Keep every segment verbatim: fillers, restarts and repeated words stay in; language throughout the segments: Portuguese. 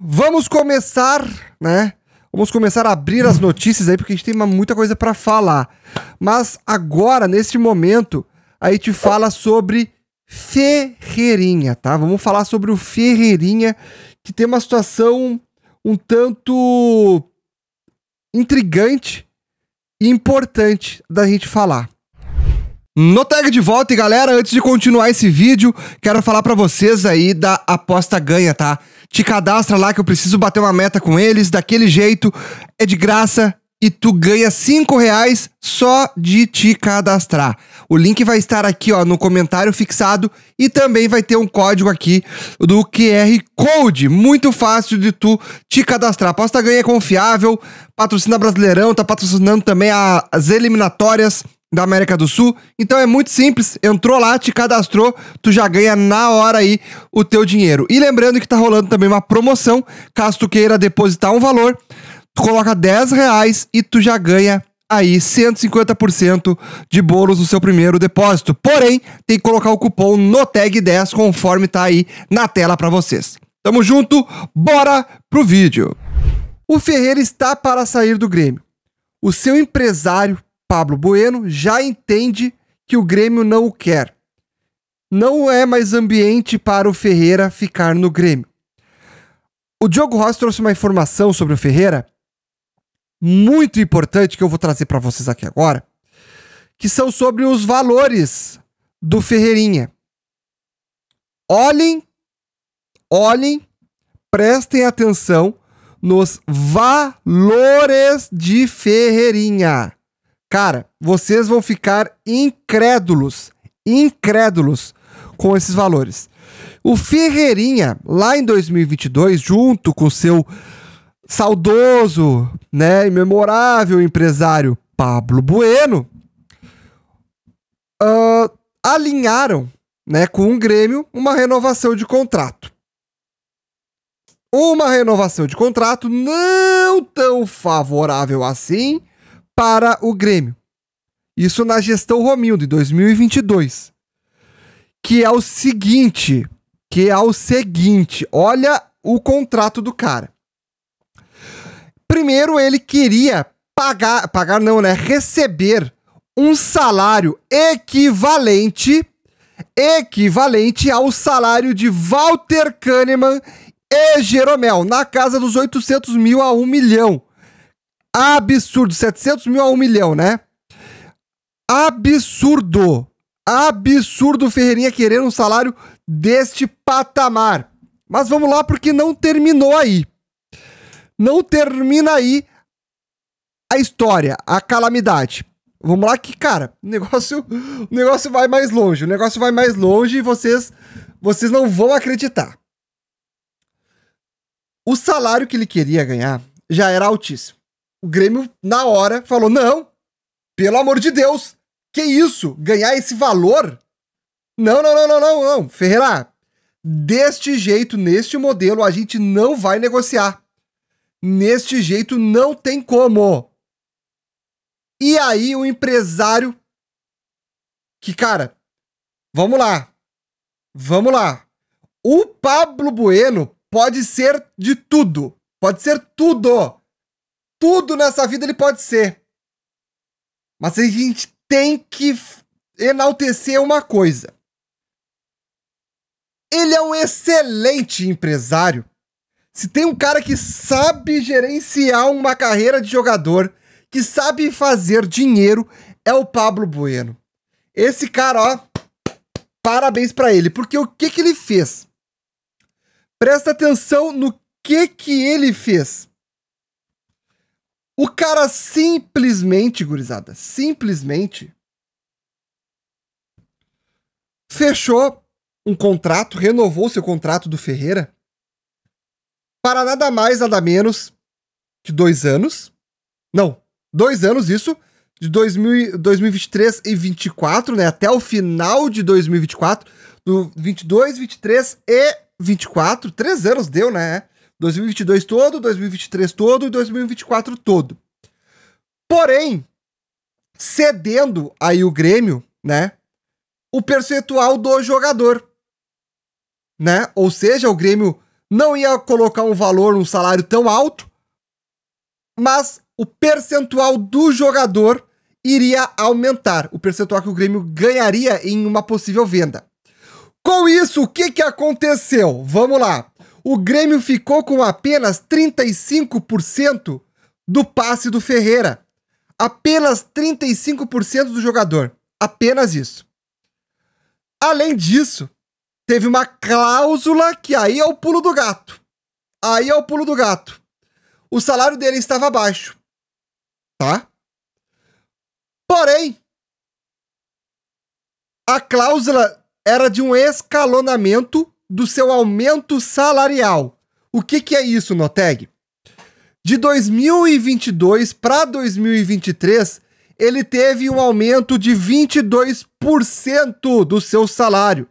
Vamos começar, né? Vamos começar a abrir as notícias aí, porque a gente tem uma, muita coisa para falar. Mas agora, neste momento, a gente fala sobre Ferreirinha, tá? Vamos falar sobre o Ferreirinha, que tem uma situação um tanto intrigante e importante da gente falar. No tag de volta, e galera, antes de continuar esse vídeo, quero falar pra vocês aí da aposta ganha, tá? Te cadastra lá que eu preciso bater uma meta com eles, daquele jeito, é de graça e tu ganha cinco reais só de te cadastrar. O link vai estar aqui, ó, no comentário fixado e também vai ter um código aqui do Q R Code, muito fácil de tu te cadastrar. Aposta ganha é confiável, patrocina Brasileirão, tá patrocinando também a, as eliminatórias da América do Sul, então é muito simples, entrou lá, te cadastrou, tu já ganha na hora aí o teu dinheiro. E lembrando que tá rolando também uma promoção, caso tu queira depositar um valor, tu coloca dez reais e tu já ganha aí cento e cinquenta por cento de bônus no seu primeiro depósito, porém, tem que colocar o cupom notag dez conforme tá aí na tela pra vocês. Tamo junto, bora pro vídeo! O Ferreira está para sair do Grêmio, o seu empresário Pablo Bueno já entende que o Grêmio não o quer. Não é mais ambiente para o Ferreira ficar no Grêmio. O Diogo Barbosa trouxe uma informação sobre o Ferreira muito importante que eu vou trazer para vocês aqui agora, que são sobre os valores do Ferreirinha. Olhem, olhem, prestem atenção nos valores de Ferreirinha. Cara, vocês vão ficar incrédulos, incrédulos com esses valores. O Ferreirinha, lá em dois mil e vinte e dois, junto com o seu saudoso, né, imemorável empresário Pablo Bueno, uh, alinharam, né, com o Grêmio uma renovação de contrato. Uma renovação de contrato não tão favorável assim para o Grêmio. Isso na gestão Romildo, de dois mil e vinte e dois. Que é o seguinte, que é o seguinte, olha o contrato do cara. Primeiro, ele queria pagar, pagar não, né, receber um salário equivalente, equivalente ao salário de Walter Kannemann e Jeromel, na casa dos oitocentos mil a um milhão. Absurdo, setecentos mil a um milhão, né? Absurdo, absurdo o Ferreirinha querer um salário deste patamar. Mas vamos lá, porque não terminou aí. Não termina aí a história, a calamidade. Vamos lá que, cara, o negócio, o negócio vai mais longe, o negócio vai mais longe e vocês, vocês não vão acreditar. O salário que ele queria ganhar já era altíssimo. O Grêmio, na hora, falou, não, pelo amor de Deus, que isso? Ganhar esse valor? Não, não, não, não, não, não, Ferreira, deste jeito, neste modelo, a gente não vai negociar. Neste jeito, não tem como. E aí, o empresário, que, cara, vamos lá, vamos lá. O Pablo Bueno pode ser de tudo, pode ser tudo. Tudo nessa vida ele pode ser. Mas a gente tem que enaltecer uma coisa. Ele é um excelente empresário. Se tem um cara que sabe gerenciar uma carreira de jogador, que sabe fazer dinheiro, é o Pablo Bueno. Esse cara, ó, parabéns pra ele. Porque o que que ele fez? Presta atenção no que que ele fez. O cara simplesmente, gurizada, simplesmente fechou um contrato, renovou seu contrato do Ferreira para nada mais, nada menos que dois anos. Não, dois anos isso, de dois mil, dois mil e vinte e três e vinte e quatro, né, até o final de dois mil e vinte e quatro, do vinte e dois, vinte e três e vinte e quatro, três anos deu, né? dois mil e vinte e dois todo, dois mil e vinte e três todo e dois mil e vinte e quatro todo. Porém, cedendo aí o Grêmio, né, o percentual do jogador, né? Ou seja, o Grêmio não ia colocar um valor, um salário tão alto, mas o percentual do jogador iria aumentar, o percentual que o Grêmio ganharia em uma possível venda. Com isso, o que que aconteceu? Vamos lá. O Grêmio ficou com apenas trinta e cinco por cento do passe do Ferreira. Apenas trinta e cinco por cento do jogador. Apenas isso. Além disso, teve uma cláusula que aí é o pulo do gato. Aí é o pulo do gato. O salário dele estava baixo. Tá? Porém, a cláusula era de um escalonamento do seu aumento salarial. O que que é isso, Noteg? De dois mil e vinte e dois para dois mil e vinte e três, ele teve um aumento de vinte e dois por cento do seu salário.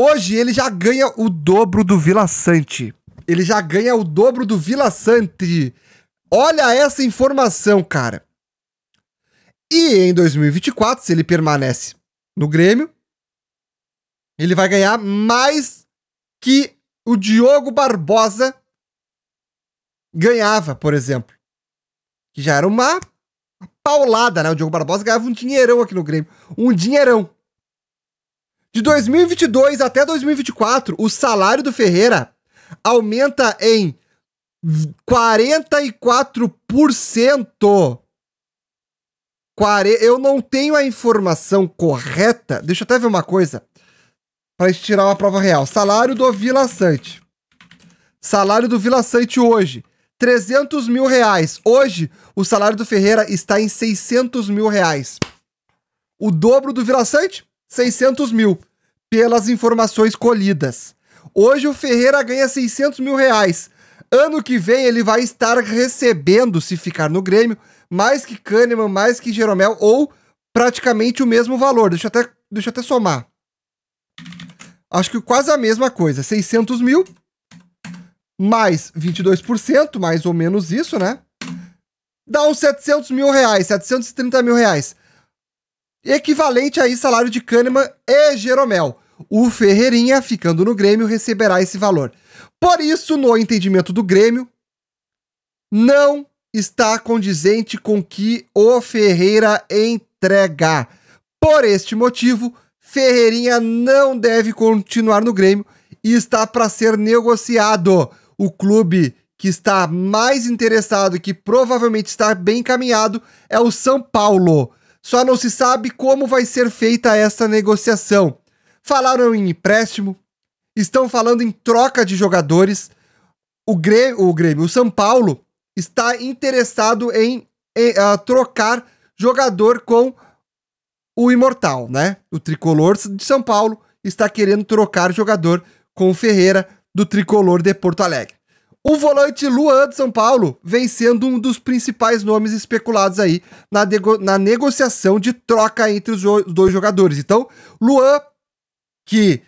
Hoje ele já ganha o dobro do Villasanti. Ele já ganha o dobro do Villasanti. Olha essa informação, cara. E em dois mil e vinte e quatro, se ele permanece no Grêmio, ele vai ganhar mais que o Diogo Barbosa ganhava, por exemplo. Que já era uma paulada, né? O Diogo Barbosa ganhava um dinheirão aqui no Grêmio. Um dinheirão. De dois mil e vinte e dois até dois mil e vinte e quatro, o salário do Ferreira aumenta em quarenta e quatro por cento. Eu não tenho a informação correta. Deixa eu até ver uma coisa. Para tirar uma prova real. Salário do Villasanti. Salário do Villasanti hoje. trezentos mil reais. Hoje, o salário do Ferreira está em seiscentos mil reais. O dobro do Villasanti, seiscentos mil. Pelas informações colhidas. Hoje, o Ferreira ganha seiscentos mil reais. Ano que vem, ele vai estar recebendo, se ficar no Grêmio, mais que Kannemann, mais que Jeromel, ou praticamente o mesmo valor. Deixa eu até, deixa eu até somar. Acho que quase a mesma coisa. seiscentos mil, mais vinte e dois por cento, mais ou menos isso, né? Dá uns setecentos mil reais, setecentos e trinta mil reais. Equivalente aí salário de Kannemann e Jeromel. O Ferreirinha, ficando no Grêmio, receberá esse valor. Por isso, no entendimento do Grêmio, não está condizente com que o Ferreira entrega. Por este motivo, Ferreirinha não deve continuar no Grêmio e está para ser negociado. O clube que está mais interessado e que provavelmente está bem encaminhado é o São Paulo. Só não se sabe como vai ser feita essa negociação. Falaram em empréstimo, estão falando em troca de jogadores. O Grêmio, o, Grêmio, o São Paulo está interessado em, em uh, trocar jogador com o Imortal, né? O tricolor de São Paulo está querendo trocar jogador com o Ferreira do tricolor de Porto Alegre. O volante Luan de São Paulo vem sendo um dos principais nomes especulados aí na, na negociação de troca entre os jo dois jogadores. Então, Luan, que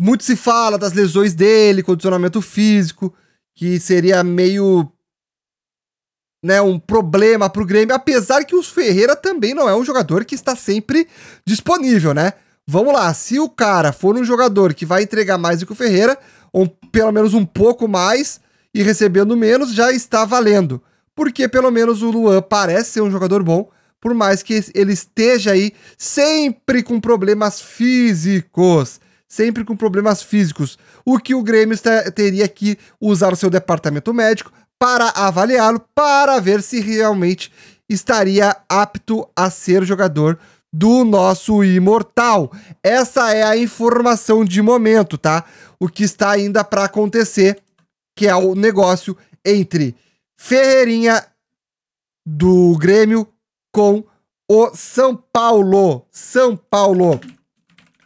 muito se fala das lesões dele, condicionamento físico, que seria meio... né, um problema pro Grêmio, apesar que o Ferreira também não é um jogador que está sempre disponível, né? Vamos lá, se o cara for um jogador que vai entregar mais do que o Ferreira, ou pelo menos um pouco mais, e recebendo menos, já está valendo. Porque pelo menos o Luan parece ser um jogador bom, por mais que ele esteja aí sempre com problemas físicos. Sempre com problemas físicos. O que o Grêmio teria que usar o seu departamento médico para avaliá-lo, para ver se realmente estaria apto a ser jogador do nosso Imortal. Essa é a informação de momento, tá? O que está ainda para acontecer, que é o negócio entre Ferreirinha do Grêmio com o São Paulo. São Paulo.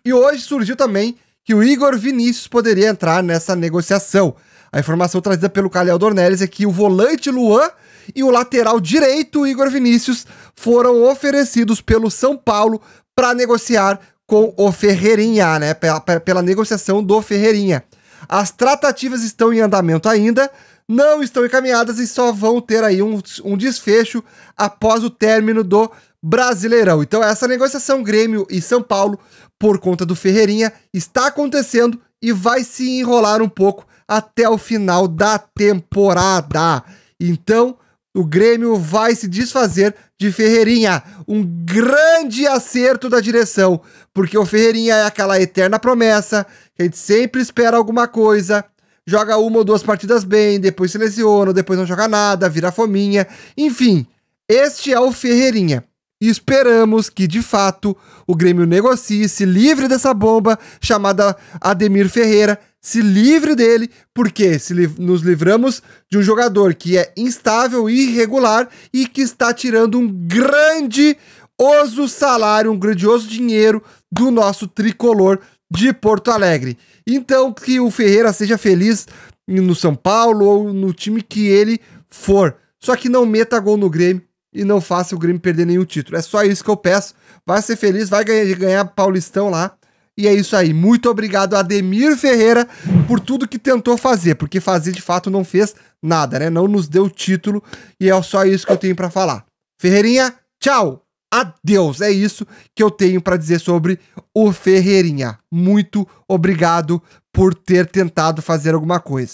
E hoje surgiu também que o Igor Vinícius poderia entrar nessa negociação. A informação trazida pelo Calhão Dornelles é que o volante Luan e o lateral direito Igor Vinícius foram oferecidos pelo São Paulo para negociar com o Ferreirinha, né? Pela, pela negociação do Ferreirinha. As tratativas estão em andamento ainda, não estão encaminhadas e só vão ter aí um, um desfecho após o término do Brasileirão. Então essa negociação Grêmio e São Paulo por conta do Ferreirinha está acontecendo e vai se enrolar um pouco até o final da temporada. Então, o Grêmio vai se desfazer de Ferreirinha. Um grande acerto da direção, porque o Ferreirinha é aquela eterna promessa, que a gente sempre espera alguma coisa, joga uma ou duas partidas bem, depois se lesiona, depois não joga nada, vira fominha, enfim, este é o Ferreirinha. E esperamos que, de fato, o Grêmio negocie, se livre dessa bomba chamada Ademir Ferreira, se livre dele, porque se li- nos livramos de um jogador que é instável, irregular e que está tirando um grandioso salário, um grandioso dinheiro do nosso tricolor de Porto Alegre. Então, que o Ferreira seja feliz no São Paulo ou no time que ele for. Só que não meta gol no Grêmio e não faça o Grêmio perder nenhum título. É só isso que eu peço. Vai ser feliz, vai ganhar, ganhar Paulistão lá. E é isso aí. Muito obrigado, Ademir Ferreira, por tudo que tentou fazer. Porque fazer, de fato, não fez nada, né? Não nos deu título. E é só isso que eu tenho pra falar. Ferreirinha, tchau! Adeus! É isso que eu tenho pra dizer sobre o Ferreirinha. Muito obrigado por ter tentado fazer alguma coisa.